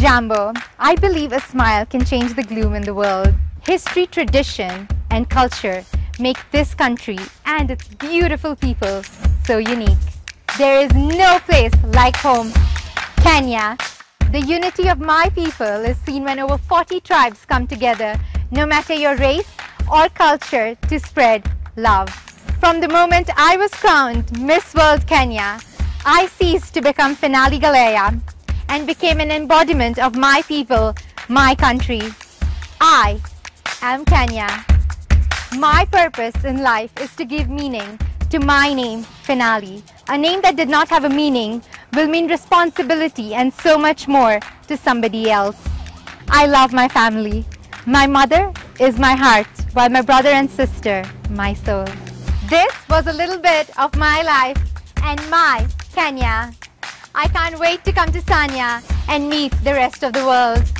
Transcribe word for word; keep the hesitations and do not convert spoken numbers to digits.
Jambo, I believe a smile can change the gloom in the world. History, tradition and culture make this country and its beautiful people so unique. There is no place like home, Kenya. The unity of my people is seen when over forty tribes come together, no matter your race or culture, to spread love. From the moment I was crowned Miss World Kenya, I ceased to become Finali Galaiya and became an embodiment of my people, my country. I am Kenya. My purpose in life is to give meaning to my name, Finali. A name that did not have a meaning will mean responsibility and so much more to somebody else. I love my family. My mother is my heart, while my brother and sister, my soul. This was a little bit of my life and my Kenya. I can't wait to come to Sanya and meet the rest of the world.